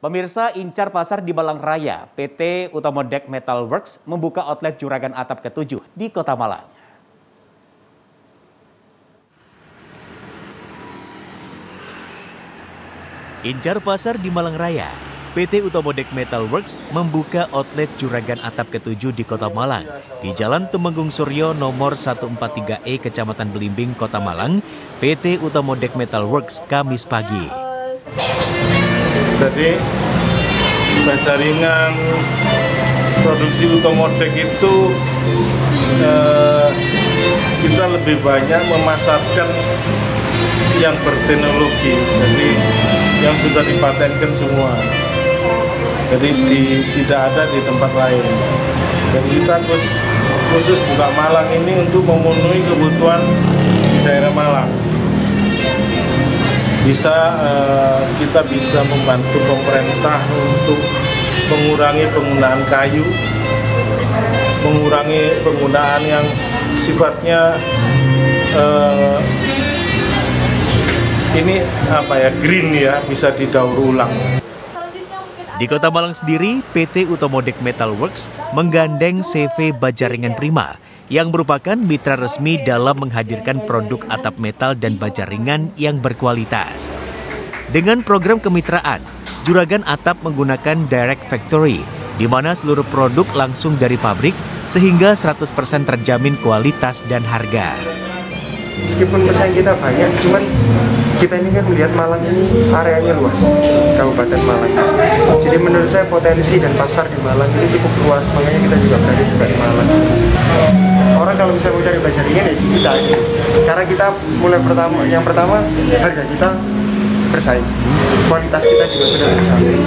Pemirsa, incar pasar di Malang Raya, PT Utomo Deck Metal Works membuka outlet Juragan Atap ke-7 di Kota Malang. Incar pasar di Malang Raya, PT Utomo Deck Metal Works membuka outlet Juragan Atap ke-7 di Kota Malang di Jalan Tumenggung Suryo nomor 143E Kecamatan Belimbing, Kota Malang. PT Utomo Deck Metal Works Kamis pagi. Jadi baja ringan produksi Utomo Deck itu kita lebih banyak memasarkan yang berteknologi, jadi yang sudah dipatenkan semua. Jadi tidak ada di tempat lain. Dan kita khusus buka Malang ini untuk memenuhi kebutuhan di daerah Malang. Kita bisa membantu pemerintah untuk mengurangi penggunaan kayu, mengurangi penggunaan yang sifatnya green ya, bisa didaur ulang. Di Kota Malang sendiri, PT Utomo Deck Metal Works menggandeng CV Baja Ringan Prima yang merupakan mitra resmi dalam menghadirkan produk atap metal dan baja ringan yang berkualitas. Dengan program kemitraan, Juragan Atap menggunakan direct factory, di mana seluruh produk langsung dari pabrik, sehingga 100% terjamin kualitas dan harga. Meskipun pesaing kita banyak, cuman kita ini kan melihat Malang ini areanya luas, Kabupaten Malang. Jadi menurut saya potensi dan pasar di Malang ini cukup luas, makanya kita juga berada di Malang. Orang kalau bisa mencari baja ringan ya kita, karena kita yang pertama harga kita bersaing, kualitas kita juga sudah bersaing.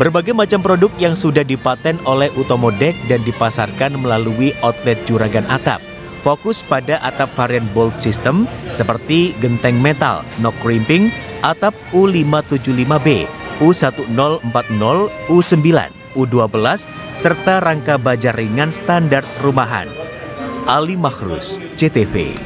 Berbagai macam produk yang sudah dipaten oleh Utomo Deck dan dipasarkan melalui outlet Juragan Atap fokus pada atap varian bolt system seperti genteng metal, no crimping, atap u575b, u1040, u9, U12, serta rangka baja ringan standar rumahan. Ali Makhrus, CTV.